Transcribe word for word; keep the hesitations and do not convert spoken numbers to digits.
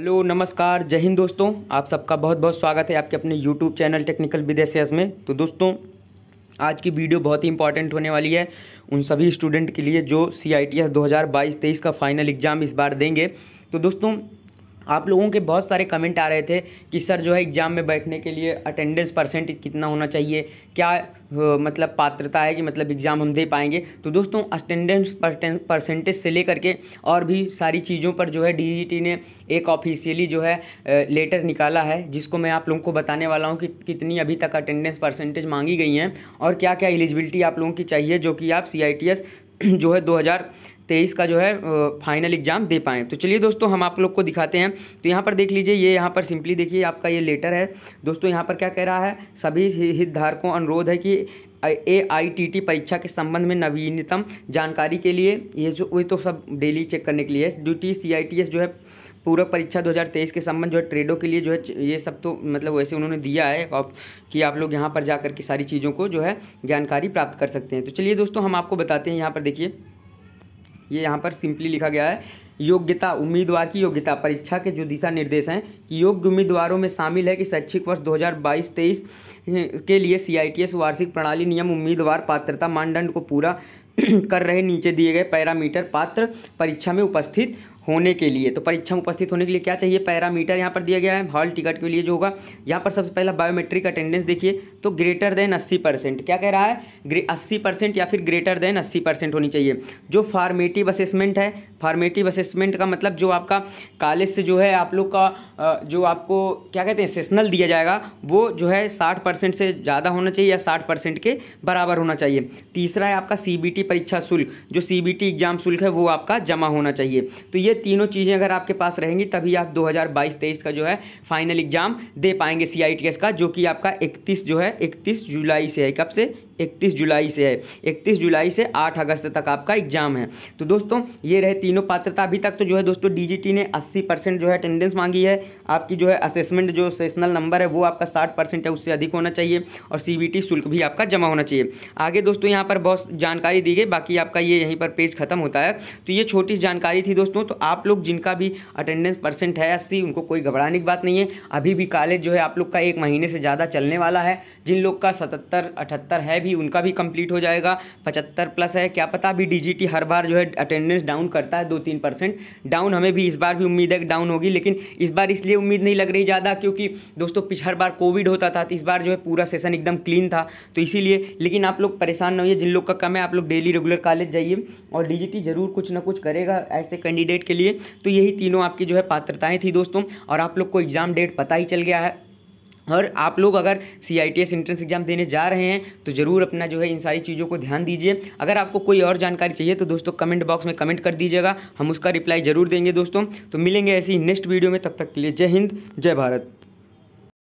Hello नमस्कार, जय हिंद दोस्तों। आप सबका बहुत बहुत स्वागत है आपके अपने यूट्यूब चैनल टेक्निकल विदेश में। तो दोस्तों आज की वीडियो बहुत ही इंपॉर्टेंट होने वाली है उन सभी स्टूडेंट के लिए जो सी आई टी एस दो हज़ार बाईस तेईस का फाइनल एग्ज़ाम इस बार देंगे। तो दोस्तों आप लोगों के बहुत सारे कमेंट आ रहे थे कि सर जो है एग्ज़ाम में बैठने के लिए अटेंडेंस परसेंट कितना होना चाहिए, क्या uh, मतलब पात्रता है कि मतलब एग्ज़ाम हम दे पाएंगे। तो दोस्तों अटेंडेंस परसेंटेज से लेकर के और भी सारी चीज़ों पर जो है डीजीटी ने एक ऑफिशियली जो है लेटर निकाला है, जिसको मैं आप लोगों को बताने वाला हूँ कि कितनी अभी तक अटेंडेंस परसेंटेज मांगी गई हैं और क्या क्या एलिजिबिलिटी आप लोगों की चाहिए जो कि आप सी आई टी एस जो है दो हज़ार तेईस का जो है फाइनल एग्ज़ाम दे पाएँ। तो चलिए दोस्तों हम आप लोग को दिखाते हैं। तो यहाँ पर देख लीजिए, ये यहाँ पर सिंपली देखिए आपका ये लेटर है दोस्तों। यहाँ पर क्या कह रहा है, सभी हितधारकों अनुरोध है कि ए आई टी टी परीक्षा के संबंध में नवीनतम जानकारी के लिए, ये जो ये तो सब डेली चेक करने के लिए है, duty C I T S जो है पूरक परीक्षा दो हज़ार तेईस के संबंध जो है ट्रेडों के लिए जो है ये सब तो मतलब वैसे उन्होंने दिया है कि आप लोग यहाँ पर जाकर के सारी चीज़ों को जो है जानकारी प्राप्त कर सकते हैं। तो चलिए दोस्तों हम आपको बताते हैं। यहाँ पर देखिए ये यहाँ पर सिंपली लिखा गया है, योग्यता उम्मीदवार की योग्यता परीक्षा के जो दिशा निर्देश हैं कि योग्य उम्मीदवारों में शामिल है कि शैक्षिक वर्ष दो हज़ार बाईस तेईस के लिए सी आई टी एस वार्षिक प्रणाली नियम उम्मीदवार पात्रता मानदंड को पूरा कर रहे नीचे दिए गए पैरामीटर पात्र परीक्षा में उपस्थित होने के लिए। तो परीक्षा में उपस्थित होने के लिए क्या चाहिए, पैरामीटर यहाँ पर दिया गया है। हॉल टिकट के लिए जो होगा यहाँ पर सबसे पहला बायोमेट्रिक अटेंडेंस देखिए तो ग्रेटर देन अस्सी परसेंट, क्या कह रहा है अस्सी परसेंट या फिर ग्रेटर देन अस्सी परसेंट होनी चाहिए। जो फॉर्मेटिव असेसमेंट है, फॉर्मेटिव असेसमेंट का मतलब जो आपका कॉलेज से जो है आप लोग का जो आपको क्या कहते हैं सेशनल दिया जाएगा वो जो है साठ परसेंट से ज़्यादा होना चाहिए या साठ परसेंट के बराबर होना चाहिए। तीसरा है आपका सी बी टी परीक्षा शुल्क, जो सी बी टी एग्जाम शुल्क है वो आपका जमा होना चाहिए। तो ये तीनों चीज़ें अगर आपके पास रहेंगी तभी आप दो हज़ार बाईस तेईस का जो है फाइनल एग्जाम दे पाएंगे सी आई टी एस का, जो कि आपका इकतीस जो है इकतीस जुलाई से है। कब से? इकतीस जुलाई से है। इकतीस जुलाई से आठ अगस्त तक आपका एग्जाम है। तो दोस्तों ये रहे तीनों पात्रता। अभी तक तो जो है दोस्तों डी जी टी ने अस्सी परसेंट जो है अटेंडेंस मांगी है, आपकी जो है असेसमेंट जो सेशनल नंबर है वो आपका साठ परसेंट है, उससे अधिक होना चाहिए और सी बी टी शुल्क भी आपका जमा होना चाहिए। आगे दोस्तों यहाँ पर बहुत जानकारी दी गई, बाकी आपका ये यहीं पर पेज खत्म होता है। तो ये छोटी जानकारी थी दोस्तों। तो आप लोग जिनका भी अटेंडेंस परसेंट है अस्सी, उनको कोई घबराने की बात नहीं है। अभी भी कॉलेज जो है आप लोग का एक महीने से ज़्यादा चलने वाला है। जिन लोग का सतहत्तर अठहत्तर है उनका भी कंप्लीट हो जाएगा, पचहत्तर प्लस है। क्या पता अभी डी जी टी हर बार जो है अटेंडेंस डाउन करता है, दो तीन परसेंट डाउन। हमें भी इस बार भी उम्मीद है कि डाउन होगी, लेकिन इस बार इसलिए उम्मीद नहीं लग रही ज़्यादा क्योंकि दोस्तों पिछहर बार कोविड होता था तो इस बार जो है पूरा सेशन एकदम क्लीन था, तो इसीलिए। लेकिन आप लोग परेशान न होइए, जिन लोग का कम है आप लोग डेली रेगुलर कॉलेज जाइए और डी जी टी जरूर कुछ ना कुछ करेगा ऐसे कैंडिडेट के लिए। तो यही तीनों आपकी जो है पात्रताएँ थी दोस्तों, और आप लोग को एग्जाम डेट पता ही चल गया है। और आप लोग अगर C I T S entrance exam देने जा रहे हैं तो ज़रूर अपना जो है इन सारी चीज़ों को ध्यान दीजिए। अगर आपको कोई और जानकारी चाहिए तो दोस्तों कमेंट बॉक्स में कमेंट कर दीजिएगा, हम उसका रिप्लाई ज़रूर देंगे दोस्तों। तो मिलेंगे ऐसी नेक्स्ट वीडियो में, तब तक के लिए जय हिंद जय भारत।